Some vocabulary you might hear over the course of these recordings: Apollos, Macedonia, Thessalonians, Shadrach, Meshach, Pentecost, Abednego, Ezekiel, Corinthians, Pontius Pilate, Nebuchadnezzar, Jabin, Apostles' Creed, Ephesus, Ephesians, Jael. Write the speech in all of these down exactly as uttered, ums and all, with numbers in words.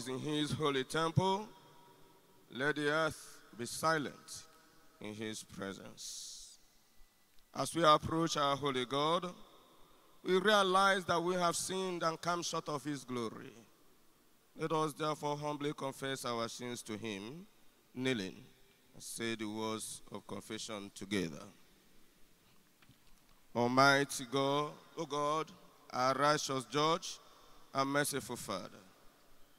is in his holy temple. Let the earth be silent in his presence. As we approach our holy God, we realize that we have sinned and come short of his glory. Let us therefore humbly confess our sins to him, kneeling, and say the words of confession together. Almighty God, O God, our righteous judge, our merciful Father,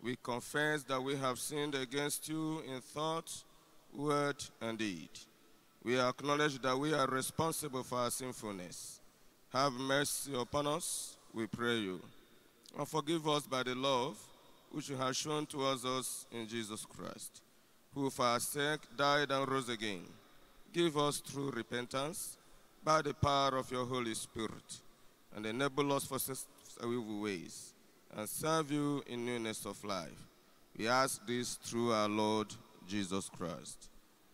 we confess that we have sinned against you in thought, word, and deed. We acknowledge that we are responsible for our sinfulness. Have mercy upon us, we pray you, and forgive us by the love which you have shown towards us in Jesus Christ, who for our sake died and rose again. Give us true repentance by the power of your Holy Spirit, and enable us for evil ways, and serve you in newness of life. We ask this through our Lord Jesus Christ.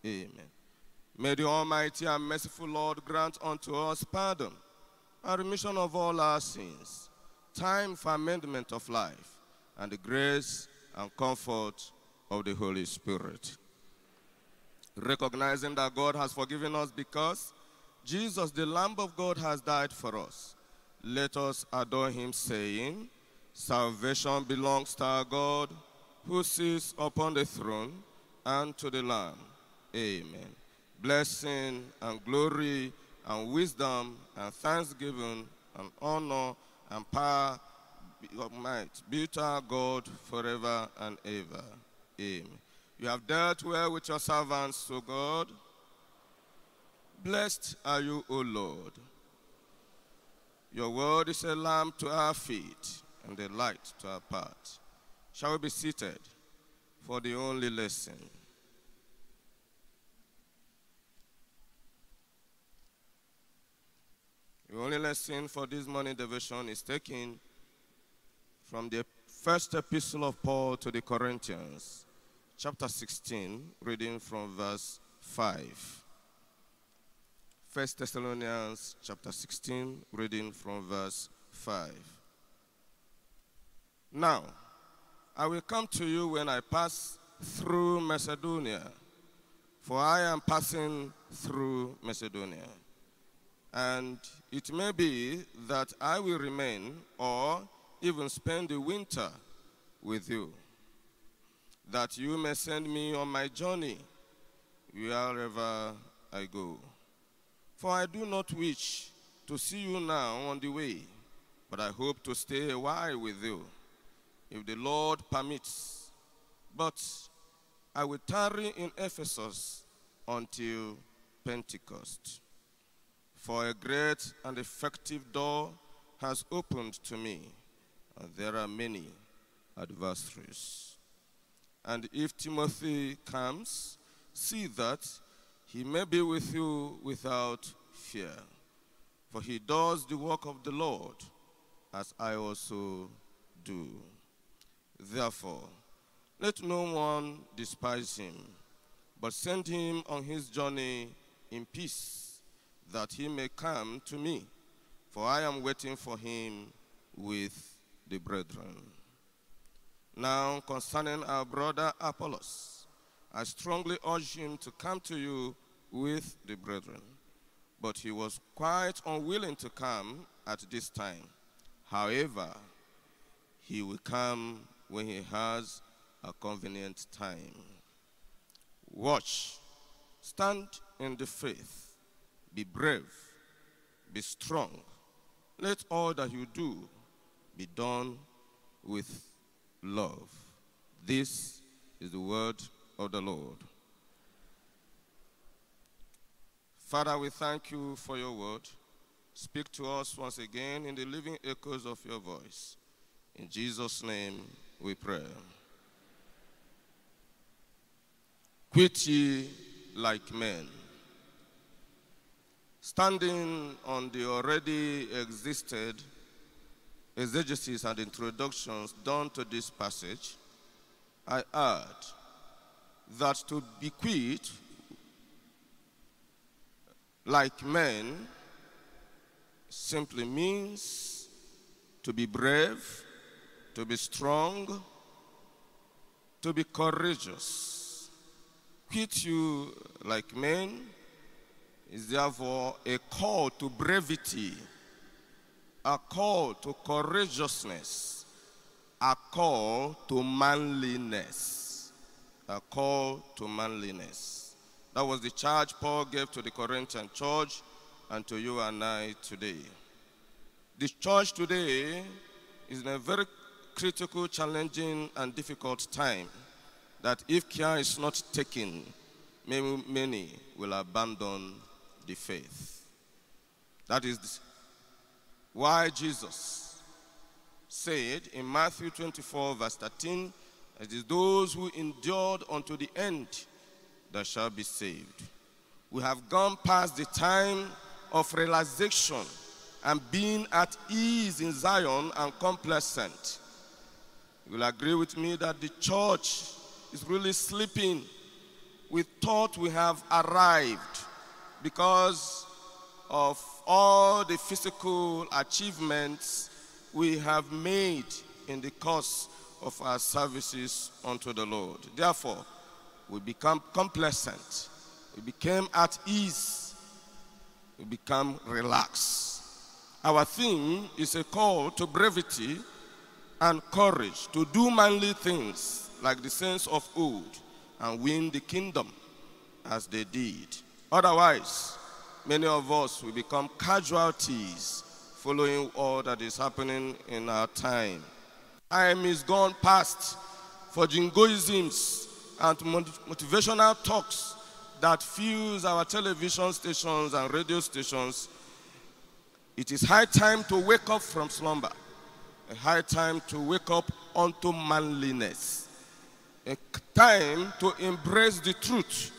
Amen. May the Almighty and merciful Lord grant unto us pardon and remission of all our sins, time for amendment of life, and the grace and comfort of the Holy Spirit. Recognizing that God has forgiven us because Jesus, the Lamb of God, has died for us, let us adore him, saying, salvation belongs to our God, who sits upon the throne, and to the Lamb. Amen. Blessing and glory and wisdom and thanksgiving and honor and power of might be to our God forever and ever. Amen. You have dealt well with your servants, O God. Blessed are you, O Lord. Your word is a lamp to our feet and a light to our path. Shall we be seated for the only lesson? The only lesson for this morning devotion is taken from the first epistle of Paul to the Corinthians, chapter sixteen, reading from verse five. First Thessalonians, chapter sixteen, reading from verse five. Now, I will come to you when I pass through Macedonia, for I am passing through Macedonia. And it may be that I will remain or even spend the winter with you, that you may send me on my journey wherever I go. For I do not wish to see you now on the way, but I hope to stay a while with you, if the Lord permits. But I will tarry in Ephesus until Pentecost. For a great and effective door has opened to me, and there are many adversaries. And if Timothy comes, see that he may be with you without fear, for he does the work of the Lord, as I also do. Therefore, let no one despise him, but send him on his journey in peace, that he may come to me, for I am waiting for him with the brethren. Now concerning our brother Apollos, I strongly urge him to come to you with the brethren, but he was quite unwilling to come at this time. However, he will come when he has a convenient time. Watch, stand in the faith, be brave, be strong. Let all that you do be done with love. This is the word of the Lord. Father, we thank you for your word. Speak to us once again in the living echoes of your voice. In Jesus' name we pray. Quit ye like men. Standing on the already existed exegesis and introductions done to this passage, I add that to be quit like men simply means to be brave, to be strong, to be courageous, which you, like men, is therefore a call to brevity, a call to courageousness, a call to manliness, a call to manliness. That was the charge Paul gave to the Corinthian church and to you and I today. The church today is in a very critical, challenging, and difficult time that if care is not taken, many, many will abandon the faith. That is why Jesus said in Matthew twenty-four, verse thirteen, it is those who endured unto the end that shall be saved. We have gone past the time of relaxation and being at ease in Zion and complacent. You will agree with me that the church is really sleeping. We thought we have arrived because of all the physical achievements we have made in the course of our services unto the Lord. Therefore, we become complacent. We became at ease. We become relaxed. Our theme is a call to brevity and courage to do manly things like the saints of old and win the kingdom as they did. Otherwise, many of us will become casualties following all that is happening in our time. Time is gone past for jingoisms and motivational talks that fuels our television stations and radio stations. It is high time to wake up from slumber, a high time to wake up unto manliness, a time to embrace the truth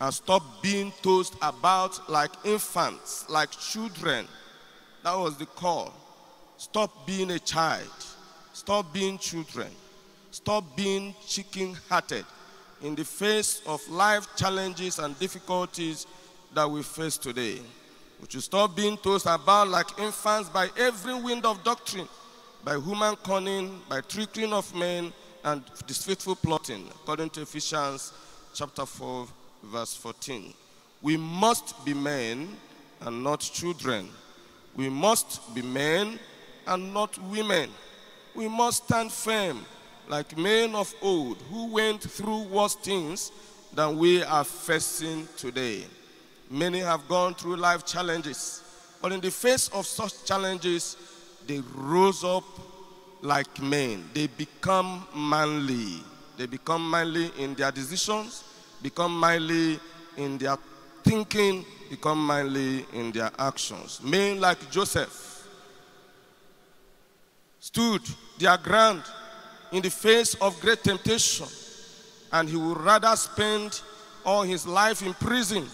and stop being tossed about like infants, like children. That was the call. Stop being a child. Stop being children. Stop being chicken-hearted in the face of life challenges and difficulties that we face today. We should stop being tossed about like infants by every wind of doctrine, by human cunning, by trickery of men, and deceitful plotting, according to Ephesians chapter four, verse fourteen. We must be men and not children. We must be men and not women. We must stand firm like men of old who went through worse things than we are facing today. Many have gone through life challenges, but in the face of such challenges, they rose up like men. They become manly. They become manly in their decisions, become manly in their thinking, become manly in their actions. Men like Joseph stood their ground in the face of great temptation, and he would rather spend all his life in prison.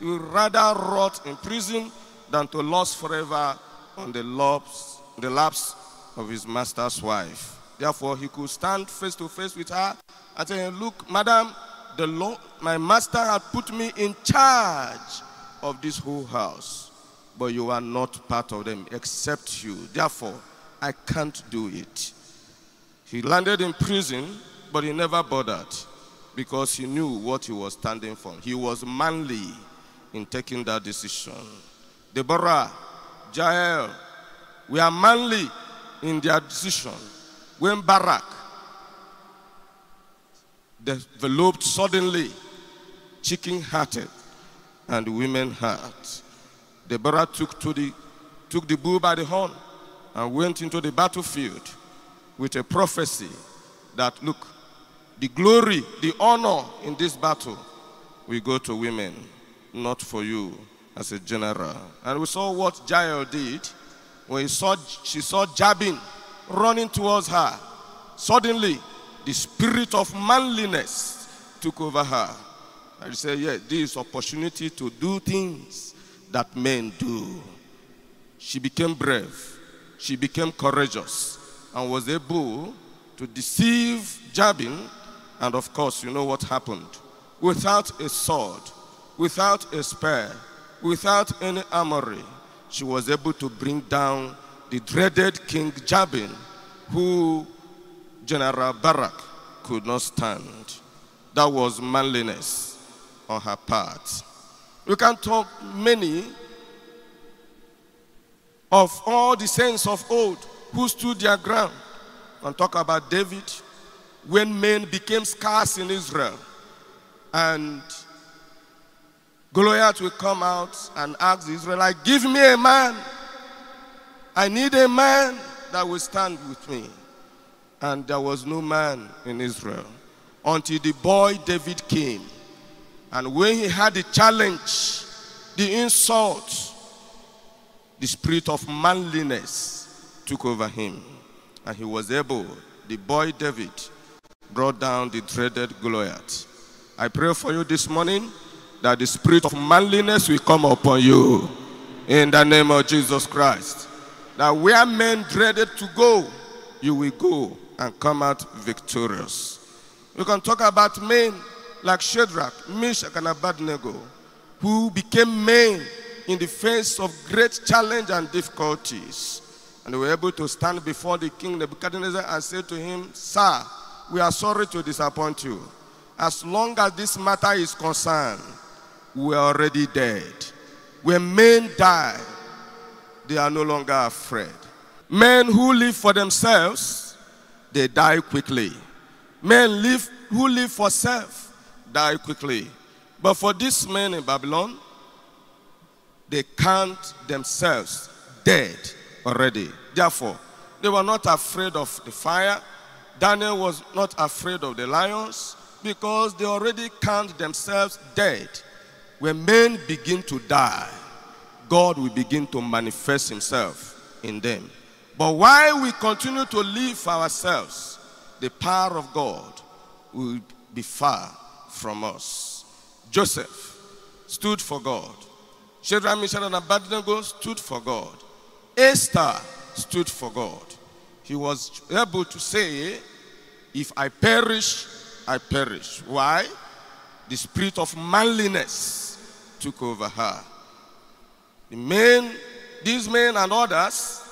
He would rather rot in prison than to lose forever on the laps, the laps of his master's wife. Therefore, he could stand face to face with her and say, "Look, madam, the Lord, my master had put me in charge of this whole house, but you are not part of them except you. Therefore, I can't do it." He landed in prison, but he never bothered because he knew what he was standing for. He was manly in taking that decision. Deborah, Jael, we are manly in their decision. When Barak developed suddenly chicken-hearted and women-hearted, Deborah took, to the, took the bull by the horn and went into the battlefield with a prophecy that, look, the glory, the honor in this battle will go to women, not for you as a general. And we saw what Jael did when he saw, she saw Jabin running towards her. Suddenly, the spirit of manliness took over her. And he said, yeah, this is opportunity to do things that men do. She became brave. She became courageous and was able to deceive Jabin. And of course, you know what happened. Without a sword, without a spear, without any armory, she was able to bring down the dreaded King Jabin, who General Barak could not stand. That was manliness on her part. We can talk many of all the saints of old who stood their ground. We can talk about David, when men became scarce in Israel, and Goliath will come out and ask the Israelites, give me a man. I need a man that will stand with me. And there was no man in Israel until the boy David came. And when he had the challenge, the insult, the spirit of manliness took over him. And he was able, the boy David, brought down the dreaded Goliath. I pray for you this morning that the spirit of manliness will come upon you in the name of Jesus Christ. That where men dreaded to go, you will go and come out victorious. We can talk about men like Shadrach, Meshach, and Abednego, who became men in the face of great challenge and difficulties. And they were able to stand before the king Nebuchadnezzar and say to him, sir, we are sorry to disappoint you. As long as this matter is concerned, we are already dead. When men die, they are no longer afraid. Men who live for themselves, they die quickly. Men live, who live for self die quickly. But for these men in Babylon, they count themselves dead already. Therefore, they were not afraid of the fire. Daniel was not afraid of the lions because they already count themselves dead. When men begin to die, God will begin to manifest himself in them. But while we continue to live for ourselves, the power of God will be far from us. Joseph stood for God. Shadrach, Meshach, and Abednego stood for God. Esther stood for God. He was able to say, if I perish, I perish. Why? The spirit of manliness took over her. The men, these men and others,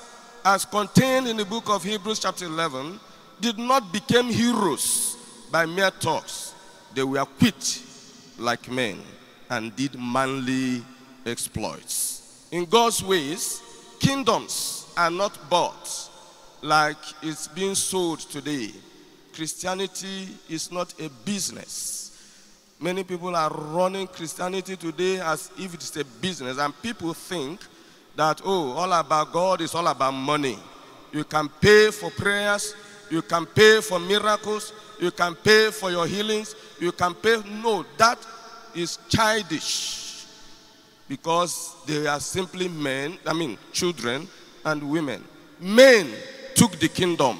as contained in the book of Hebrews chapter eleven, did not become heroes by mere talks. They were quit like men and did manly exploits. In God's ways, kingdoms are not bought like it's being sold today. Christianity is not a business. Many people are running Christianity today as if it's a business. And people think that, oh, all about God is all about money. You can pay for prayers. You can pay for miracles. You can pay for your healings. You can pay. No, that is childish. Because they are simply men, I mean, children and women. Men took the kingdom.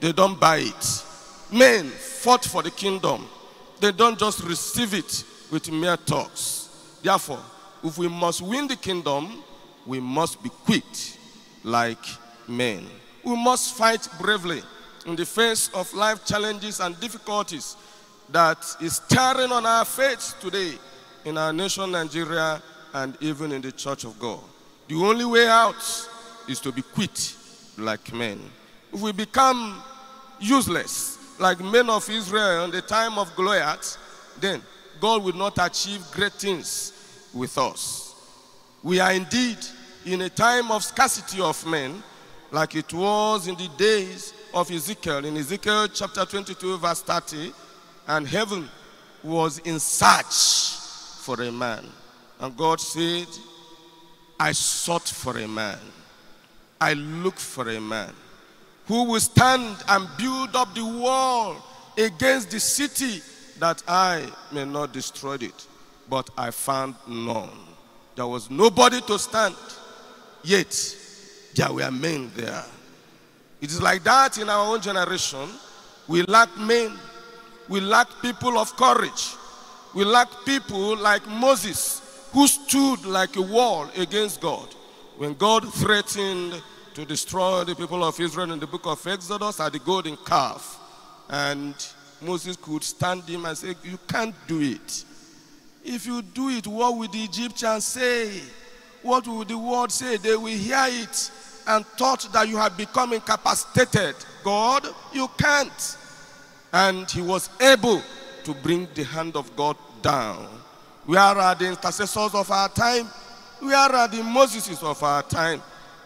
They don't buy it. Men fought for the kingdom. They don't just receive it with mere talks. Therefore, if we must win the kingdom, we must be quick like men. We must fight bravely in the face of life challenges and difficulties that is tearing on our faith today in our nation, Nigeria, and even in the Church of God. The only way out is to be quick like men. If we become useless, like men of Israel in the time of Goliath, then God will not achieve great things with us. We are indeed in a time of scarcity of men, like it was in the days of Ezekiel. In Ezekiel chapter twenty-two, verse thirty, and heaven was in search for a man. And God said, I sought for a man. I looked for a man who will stand and build up the wall against the city, that I may not destroy it. But I found none. There was nobody to stand, yet there were men there. It is like that in our own generation. We lack men. We lack people of courage. We lack people like Moses, who stood like a wall against God. When God threatened to destroy the people of Israel in the book of Exodus at the golden calf, and Moses could stand him and say, you can't do it. If you do it, what will the Egyptians say? What will the world say? They will hear it and thought that you have become incapacitated. God, you can't. And he was able to bring the hand of God down. Where are the intercessors of our time? Where are the Moses of our time?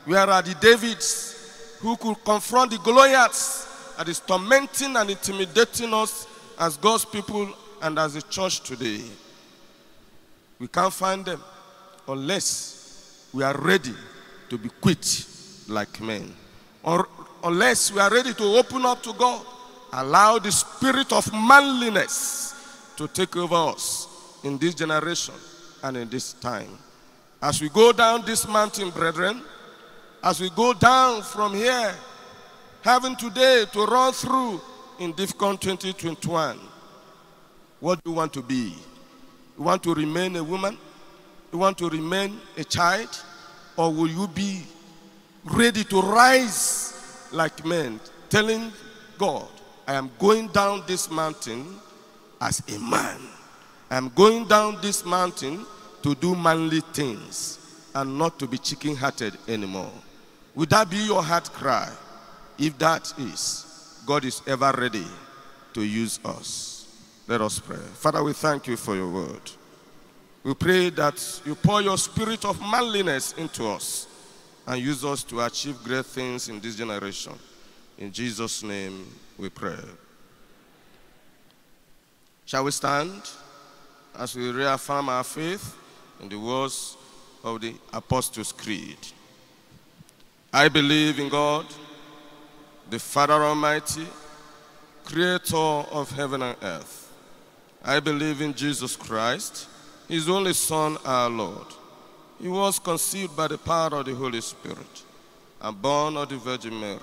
Where are the Davids who could confront the Goliaths that is tormenting and intimidating us as God's people and as a church today? We can't find them unless we are ready to be quit like men. Or unless we are ready to open up to God, allow the spirit of manliness to take over us in this generation and in this time. As we go down this mountain, brethren, as we go down from here, having today to run through in DEFCON twenty twenty-one, what do you want to be? You want to remain a woman? You want to remain a child? Or will you be ready to rise like men, telling God, I am going down this mountain as a man. I am going down this mountain to do manly things and not to be chicken-hearted anymore. Would that be your heart cry? If that is, God is ever ready to use us. Let us pray. Father, we thank you for your word. We pray that you pour your spirit of manliness into us and use us to achieve great things in this generation. In Jesus' name we pray. Shall we stand as we reaffirm our faith in the words of the Apostles' Creed? I believe in God, the Father Almighty, creator of heaven and earth. I believe in Jesus Christ, his only Son, our Lord. He was conceived by the power of the Holy Spirit and born of the Virgin Mary.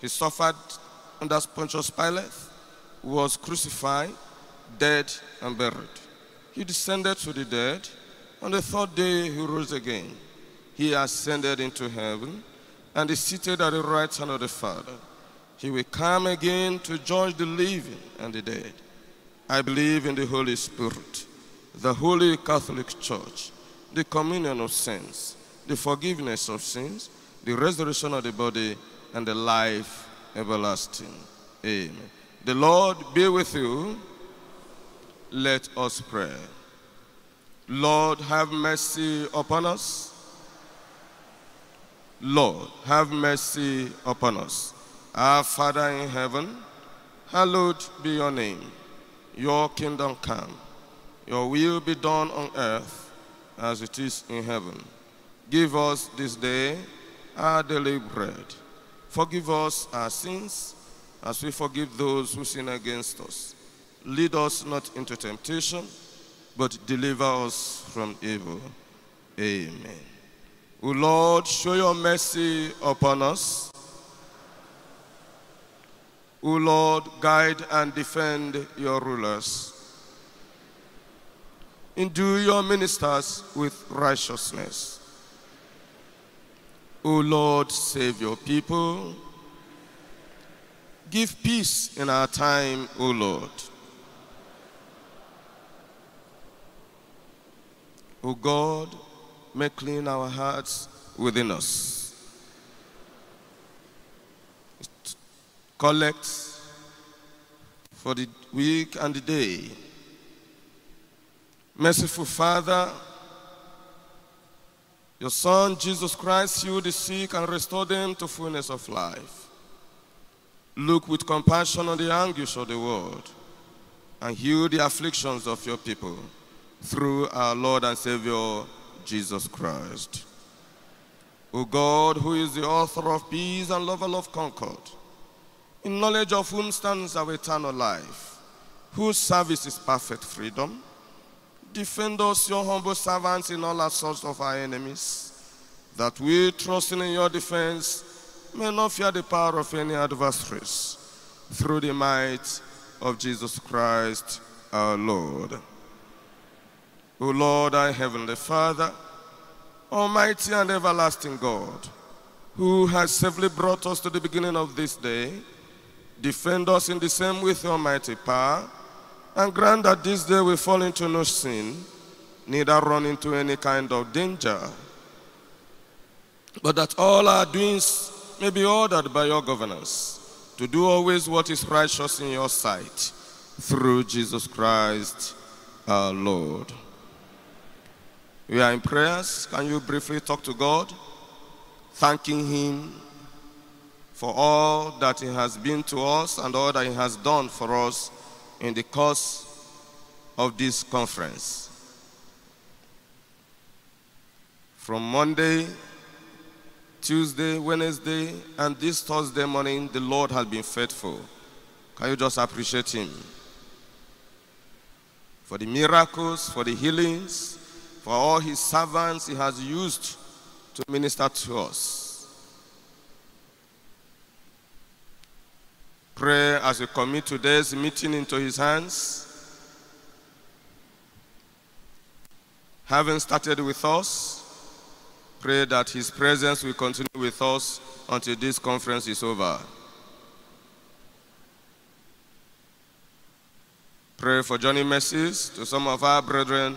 He suffered under Pontius Pilate, was crucified, dead, and buried. He descended to the dead. On the third day, he rose again. He ascended into heaven and is seated at the right hand of the Father. He will come again to judge the living and the dead. I believe in the Holy Spirit, the Holy Catholic Church, the communion of saints, the forgiveness of sins, the resurrection of the body, and the life everlasting. Amen. The Lord be with you. Let us pray. Lord, have mercy upon us. Lord, have mercy upon us. Our Father in heaven, hallowed be your name. Your kingdom come. Your will be done on earth as it is in heaven. Give us this day our daily bread. Forgive us our sins, as we forgive those who sin against us. Lead us not into temptation, but deliver us from evil. Amen. O Lord, show your mercy upon us. O Lord, guide and defend your rulers. Endue your ministers with righteousness. O Lord, save your people. Give peace in our time, O Lord. O God, may clean our hearts within us. Collect for the week and the day. Merciful Father, your Son, Jesus Christ, healed the sick and restored them to fullness of life. Look with compassion on the anguish of the world and heal the afflictions of your people through our Lord and Savior, Jesus Christ. O God, who is the author of peace and lover of concord, in knowledge of whom stands our eternal life, whose service is perfect freedom, defend us, your humble servants, in all assaults of our enemies, that we, trusting in your defense, may not fear the power of any adversaries, through the might of Jesus Christ, our Lord. O Lord, our heavenly Father, almighty and everlasting God, who has safely brought us to the beginning of this day, defend us in the same with your mighty power, and grant that this day we fall into no sin, neither run into any kind of danger, but that all our doings may be ordered by your governance, to do always what is righteous in your sight, through Jesus Christ our Lord. We are in prayers. Can you briefly talk to God, thanking him for all that he has been to us and all that he has done for us in the course of this conference? From Monday, Tuesday, Wednesday, and this Thursday morning, the Lord has been faithful. Can you just appreciate him? For the miracles, for the healings, for all his servants he has used to minister to us. Pray as we commit today's meeting into his hands. Having started with us, pray that his presence will continue with us until this conference is over. Pray for journey mercies to some of our brethren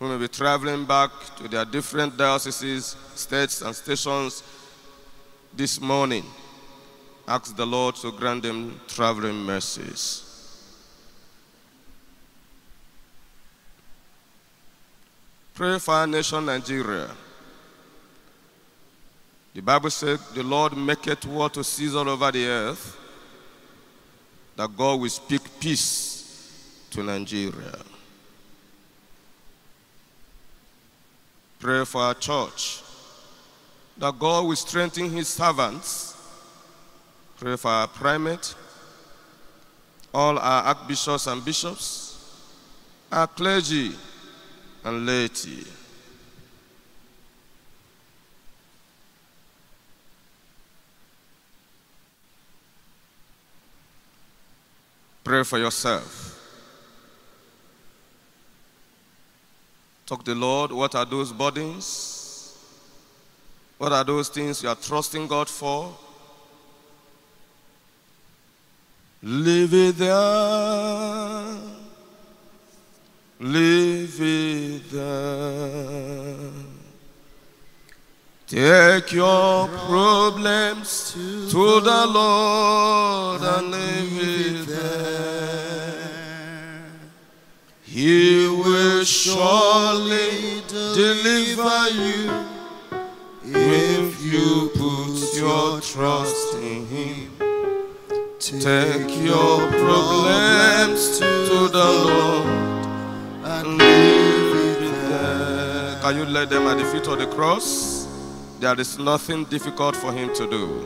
who may be traveling back to their different dioceses, states, and stations this morning. Ask the Lord to grant them traveling mercies. Pray for our nation, Nigeria. The Bible says, the Lord maketh war to cease all over the earth, that God will speak peace to Nigeria. Pray for our church, that God will strengthen his servants. Pray for our primate, all our archbishops and bishops, our clergy, and laity. Pray for yourself. Talk to the Lord. What are those burdens? What are those things you are trusting God for? Leave it there. Leave it there. Take your problems to the Lord and leave it there. He will surely deliver you if you put your trust in him. Take your problems to the Lord. Can you lay them at the feet of the cross? There is nothing difficult for him to do.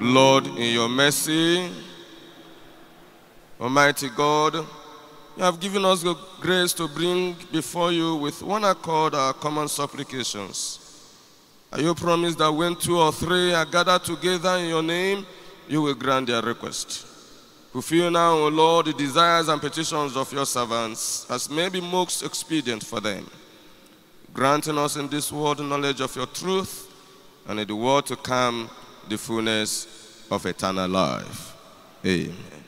Lord, in your mercy, Almighty God, you have given us the grace to bring before you with one accord our common supplications. And you promise that when two or three are gathered together in your name, you will grant their request. Fulfill now, O Lord, the desires and petitions of your servants, as may be most expedient for them, granting us in this world knowledge of your truth, and in the world to come the fullness of eternal life. Amen.